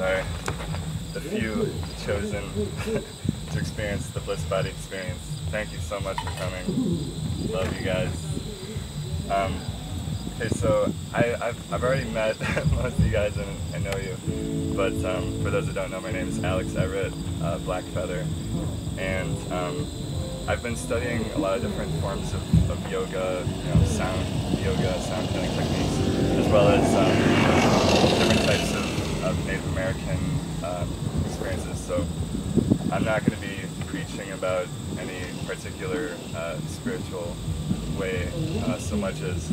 are the few chosen to experience the bliss body experience. Thank you so much for coming. Love you guys. Okay, so I've already met most of you guys and I know you, but for those that don't know, my name is Alex Everett, Black Feather, and I've been studying a lot of different forms of yoga, you know, sound yoga, sound healing techniques, as well as different types of Native American experiences. So I'm not going to be preaching about any particular spiritual way so much as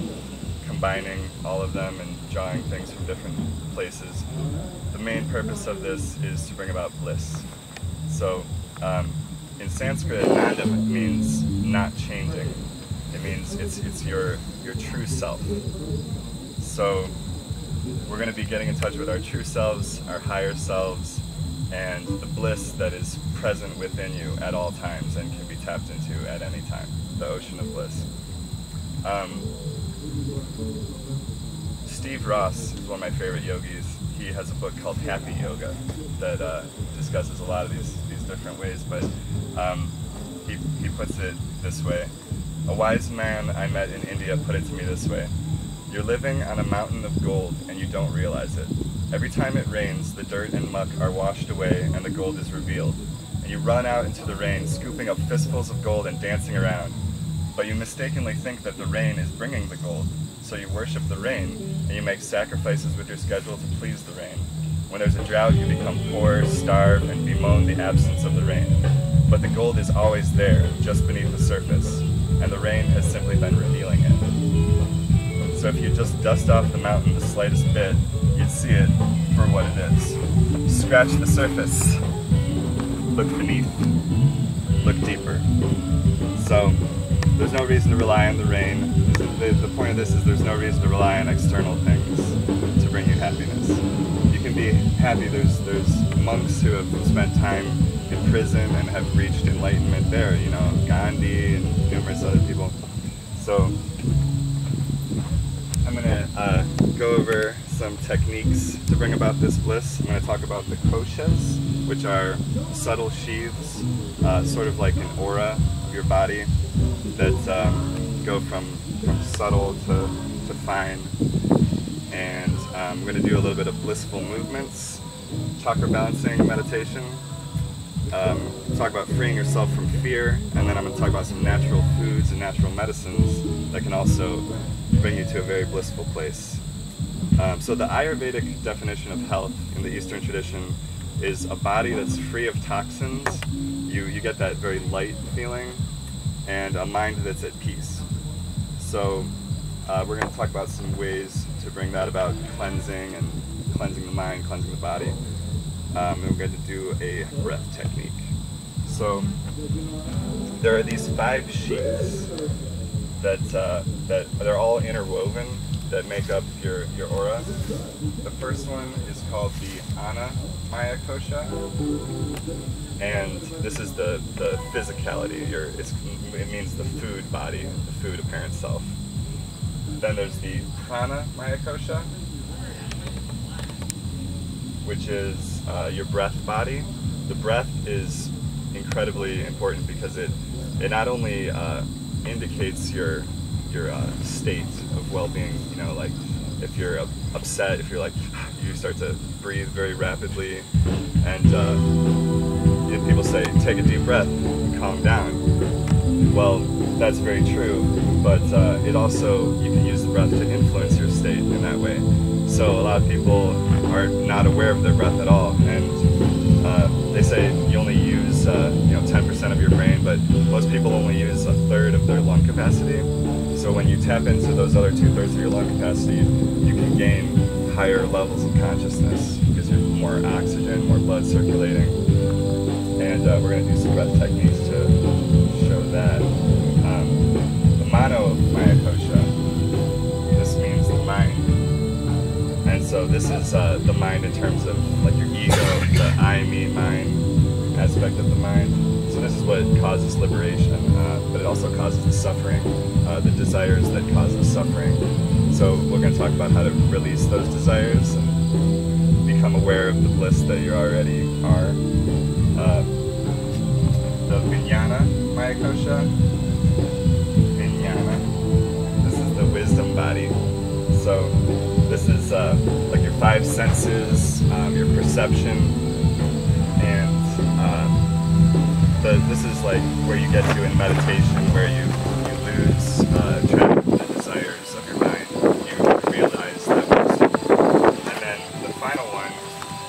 combining all of them and drawing things from different places. The main purpose of this is to bring about bliss. So in Sanskrit, Ananda means not changing. It means it's your true self. So we're going to be getting in touch with our true selves, our higher selves, and the bliss that is present within you at all times and can be tapped into at any time, the ocean of bliss. Steve Ross is one of my favorite yogis. He has a book called Happy Yoga that discusses a lot of these different ways, but he puts it this way. A wise man I met in India put it to me this way. You're living on a mountain of gold and you don't realize it. Every time it rains, the dirt and muck are washed away and the gold is revealed. And you run out into the rain, scooping up fistfuls of gold and dancing around. But you mistakenly think that the rain is bringing the gold, so you worship the rain, and you make sacrifices with your schedule to please the rain. When there's a drought, you become poor, starve, and bemoan the absence of the rain. But the gold is always there, just beneath the surface, and the rain has simply been revealing it. So if you just dust off the mountain the slightest bit, you'd see it for what it is. Scratch the surface. Look beneath. Look deeper. So there's no reason to rely on the rain. The point of this is there's no reason to rely on external things to bring you happiness. You can be happy. There's monks who have spent time in prison and have reached enlightenment there, you know, Gandhi and numerous other people. So I'm going to go over some techniques to bring about this bliss. I'm going to talk about the koshas, which are subtle sheaths, sort of like an aura of your body, that go from subtle to fine. And I'm going to do a little bit of blissful movements, chakra balancing meditation, talk about freeing yourself from fear, and then I'm going to talk about some natural foods and natural medicines that can also bring you to a very blissful place. So the Ayurvedic definition of health in the Eastern tradition is a body that's free of toxins. You get that very light feeling, and a mind that's at peace. So we're going to talk about some ways to bring that about, cleansing and cleansing the mind, cleansing the body. And we're going to do a breath technique. So there are these 5 sheaths that they're all interwoven that make up your aura. The first one is called the ana maya kosha, and this is the physicality. It means the food body, the food apparent self. Then there's the prana maya kosha, which is your breath body. The breath is incredibly important because it not only indicates your state of well-being, you know, like if you're upset, if you're like, you start to breathe very rapidly, and people say, take a deep breath and calm down. Well, that's very true, but it also, you can use the breath to influence your state in that way. So a lot of people are not aware of their breath at all, and they say you only use 10% of your brain, but most people only use 1/3 of their lung capacity. So when you tap into those other 2/3 of your lung capacity, you can gain higher levels of consciousness because you have more oxygen, more blood circulating. And we're going to do some breath techniques to show that. The Mano Maya Kosha, this means the mind. And so this is the mind in terms of like your ego, the I, me, mine aspect of the mind. So this is what causes liberation, but it also causes the suffering, the desires that cause the suffering. So we're going to talk about how to release those desires and become aware aware of the bliss that you already are. The Vijnana Maya Kosha. Vijnana. This is the wisdom body. So this is like your five senses, your perception, and this is like where you get to in meditation, where you lose track of the desires of your mind. You realize that wisdom. And then the final one,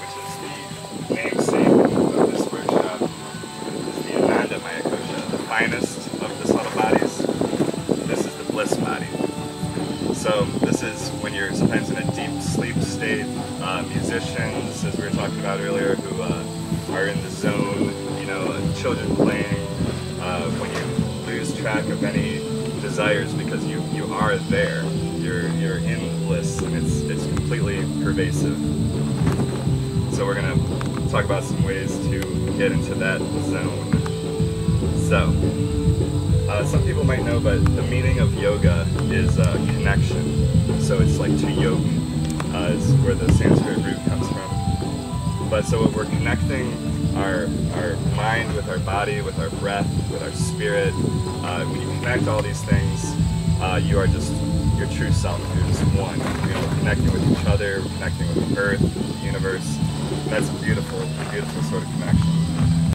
which is the namesake of this workshop, is the Ananda Maya Kosha, the finest of the subtle bodies. This is the bliss body. So this is when you're sometimes in a deep sleep state. Musicians, as we were talking about earlier, who are in the zone, you know, children playing, when you lose track of any desires because you are there, you're in bliss, and it's completely pervasive. So we're going to talk about some ways to get into that zone. So. Some people might know, but the meaning of yoga is connection. So it's like to yoke is where the Sanskrit root comes from. But so we're connecting our mind with our body, with our breath, with our spirit. When you connect all these things, you are just your true self. You're just one. You know, we're connecting with each other, we're connecting with the earth, the universe. That's a beautiful, beautiful sort of connection.